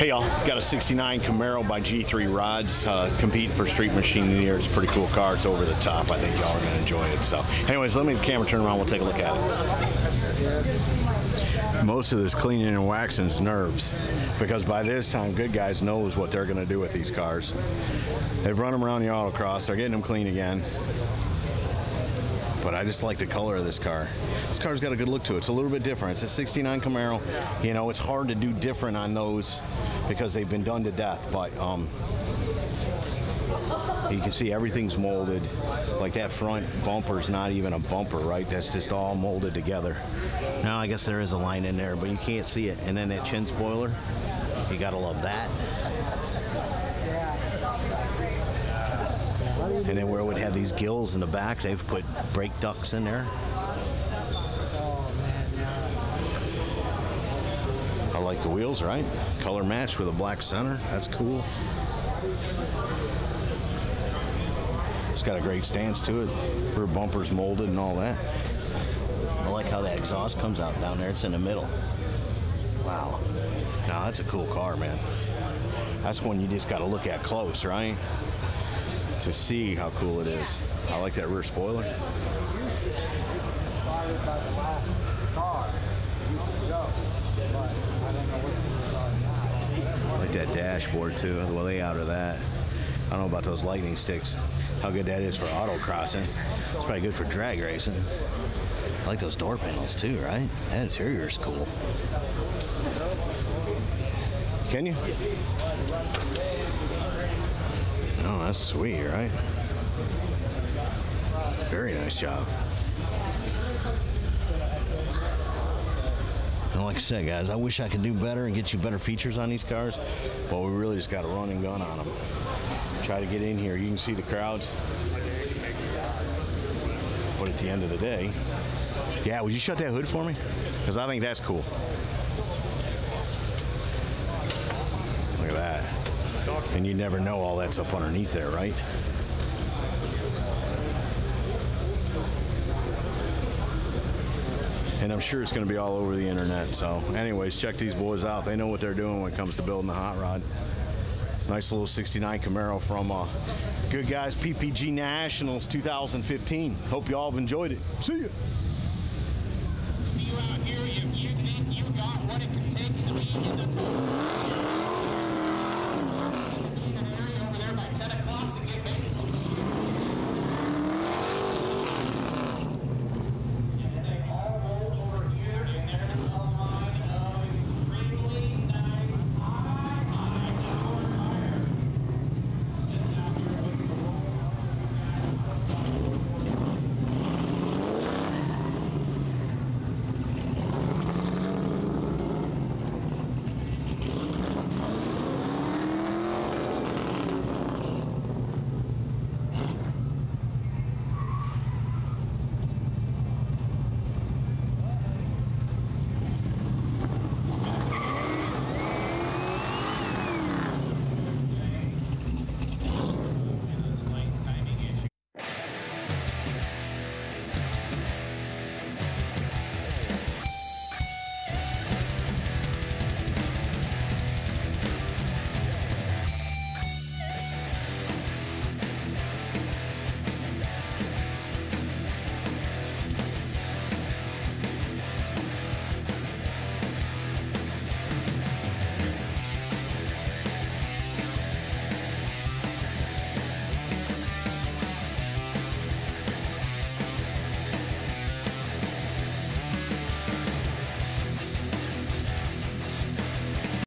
Hey y'all, got a 69 Camaro by G3 Rods competing for Street Machine in the year. It's a pretty cool car. It's over the top. I think y'all are going to enjoy it. So anyways, let me the camera turn around. We'll take a look at it. Most of this cleaning and waxing is nerves, because by this time Goodguys knows what they're going to do with these cars. They've run them around the autocross. They're getting them clean again. But I just like the color of this car. This car's got a good look to it. It's a little bit different. It's a 69 Camaro. You know, it's hard to do different on those because they've been done to death. But you can see everything's molded. Like that front bumper's not even a bumper, right? That's just all molded together. Now I guess there is a line in there, but you can't see it. And then that chin spoiler, you gotta love that. And then where it would have these gills in the back, they've put brake ducts in there. I like the wheels, right? Color matched with a black center. That's cool. It's got a great stance to it. Rear bumper's molded and all that. I like how that exhaust comes out down there. It's in the middle. Wow. Now that's a cool car, man. That's one you just got to look at close, right? To see how cool it is. I like that rear spoiler. I like that dashboard too, the layout of that. I don't know about those lightning sticks, how good that is for autocrossing. It's probably good for drag racing. I like those door panels too, right? That interior is cool. Can you? Oh, that's sweet, right? Very nice job. And like I said, guys, I wish I could do better and get you better features on these cars, but we really just got to run and gun on them. Try to get in here. You can see the crowds. But at the end of the day, yeah, would you shut that hood for me? Because I think that's cool. Look at that. And you never know all that's up underneath there, right? And I'm sure it's going to be all over the internet. So anyways, check these boys out. They know what they're doing when it comes to building the hot rod. Nice little 69 Camaro from Goodguys PPG Nationals 2015. Hope you all have enjoyed it. See ya. See you out here. You've got what it takes to be in the top.